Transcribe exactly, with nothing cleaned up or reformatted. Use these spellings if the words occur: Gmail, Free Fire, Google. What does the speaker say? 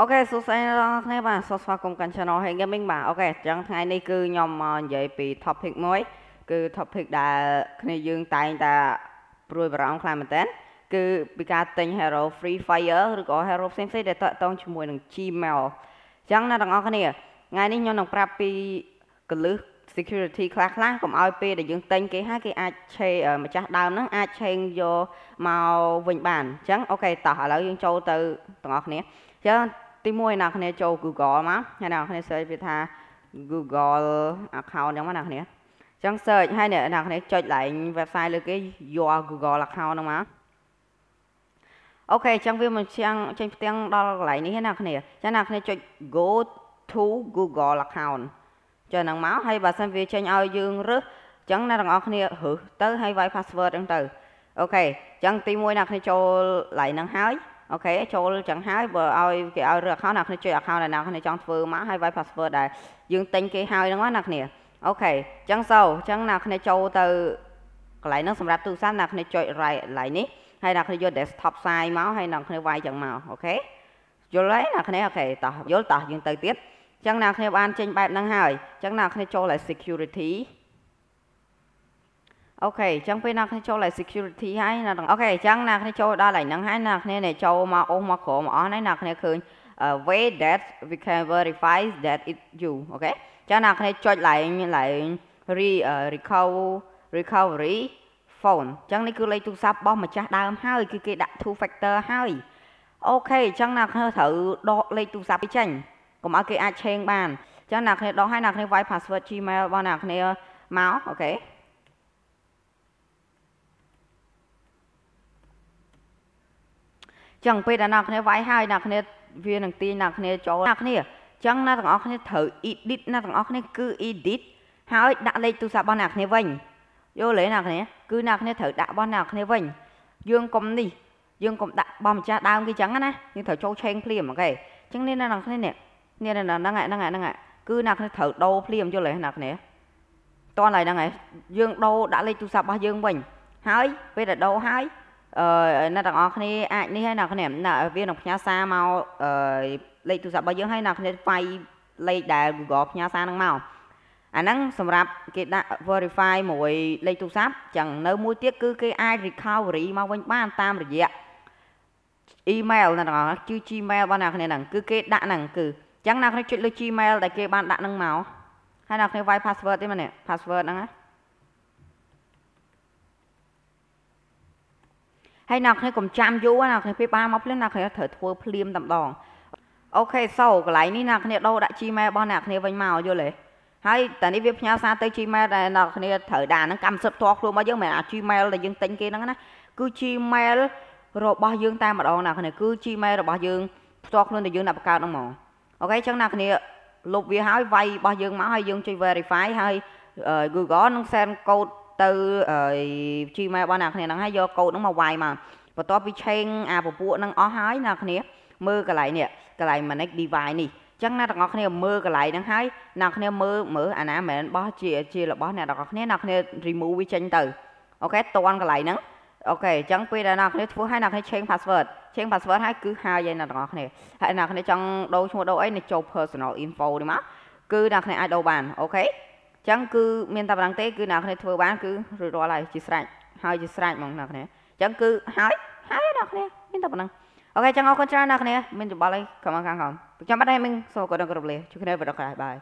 Ok, số xe này bà số xe cùng kênh channel hay gaming bà. Ok, chẳng thay này cứ nhóm dạy bị topic mới. Cứ topic đã này dương tay ta rồi vào ông làm tên. Cứ bị cả tên hero Free Fire rồi có hero xem xét để tạo tông cho mùi đằng Gmail. Chẳng là đằng ông này. Ngày này nhóm đằng Prappy cứ lứa security class lá cũng i pê để dương tên cái hai cái ai chơi ở mà chắc đau nó ai chơi vô màu vịnh bản. Chẳng ok, tỏ là dương châu từ đằng ông này. Chẳng tí môi nào khá châu Google mà hay nào khá search việc tha Google account giống mà nào khá chẳng search hay nữa nào khá chơi lại website được cái your Google account đúng mà. Ok, chẳng vì mình chẳng chẳng tiếng đó lại như thế nào khá chẳng nào khá chơi go to Google account chơi năng máu hay bà xem việc chơi ao dương rước chẳng nào đó khá hử tới hay vài password trong từ. Ok, chẳng tí môi nào khá châu lại năng hái. Ok, cho chẳng hái bờ ơi cái ao rửa khao nào khi chơi account này nào khi chọn phơ má hay vai password đại dương tính cái hai nó nặc nè. Ok, chẳng sâu chẳng nào khi cho từ lại nó xong ra từ sáng nào khi chơi lại lại ní hay là khi vô desktop sai máu hay nào khi vai chẳng màu. Ok, vô lấy là khi ok tỏ vô tỏ dương từ tiếp chẳng nào khi ban trên bạn năng hài chẳng nào khi cho lại security. Ok, chẳng phải nào khi cho lại security hay là ok, chẳng nào khi cho đa lại năng hay nào khi này cho mà ôm mà khổ mà nói nào khi khơi way that we can verify that it you. Ok, chẳng nào khi cho lại lại re recover recovery phone chẳng này cứ lấy tu sắp bom mà chắc đam hai cứ cái đặt two factor hai. Ok, chẳng nào khi thử đo lấy tu sắp cái chảnh cũng ở cái ai trên bàn chẳng nào khi đó hay nào khi vai password Gmail bao nào khi máu. Ok. Chẳng phải là nào cái vay hai nào cái viên đằng ti nào cái chỗ nào cái chẳng là thằng cái thử edit là thằng cái cứ edit hai đã lấy tu sạ bao nào cái vành vô lấy nào cái cứ nào cái thử đã bao nào cái vành dương cầm đi dương cầm đã bom cha đau cái chẳng á nhưng thử châu chen phim mà cái chẳng nên là cái này nên là đang ngại đang ngại đang ngại cứ nào cái thử đâu phim vô lấy nào cái to này đang ngại dương đâu đã lấy tu sạ bao dương vành hai bây là đâu hai ờ nó đang ở cái ảnh này hay nào cái này là viên đọc nhà xa màu lấy tụ sạp bao nhiêu hay nào cái file lấy đại Google nhà xa năng màu anh đang xong rạp cái đã verify mỗi lấy tụ sạp chẳng nơi mua tiếc cứ cái ai recovery màu vinh bán tam rồi gì ạ email là nó chứ Gmail bao nào cái này là cứ cái đã nặng cứ chẳng nào cái chuyện lấy Gmail tại cái bạn đã năng màu hay là cái vai password thế mà nè password đó hay nào khi còn chạm vô nào khi ba móc lên nào khi thở thua phim tầm đòn. Ok, sau cái này nào khi đâu đã chi mẹ bao nào khi vành màu vô lấy hay tại đi việc nhau xa tới chi mẹ là nào khi thở đàn nó cầm sập thoát luôn bao nhiêu mẹ chi mẹ là dương tính kia nó nè cứ chi mẹ rồi bao dương ta mà đòn nào khi cứ chi mẹ rồi bao dương thoát luôn thì dương là cao đông mỏ. Ok, chẳng nào khi lục việc hỏi vay bao dương máu hay dương chơi verify hay Google nó xem code từ chi mẹ bao nào này nó hay do câu nó mà hoài mà và to bị chen à bộ bộ nó ó hái nào cái mơ cái lại nè cái lại mà nó đi vài nè chắc là nó cái mơ cái lại đang hái nào cái mơ mở anh á mẹ bó chia chia là bó này đó cái nào cái remove chen từ. Ok, toàn cái lại nó ok chẳng quay ra nào cái thứ hai nào cái chen password chen password hay cứ hai vậy là nó này hay nào cái trong đâu trong đâu ấy này chụp personal info đi má cứ nào cái ai đâu bàn. Ok, chẳng cứ miền Tây đang té cứ nào này thua bán cứ rồi đó lại chỉ sạch hai chỉ sạch mong nào này chẳng cứ hai hai nào này miền Tây đang. Ok, chẳng có con trai nào này mình chụp bao lấy cảm ơn các bạn. Chào bắt em mình sau có đăng ký lên chúc các bạn một ngày bye.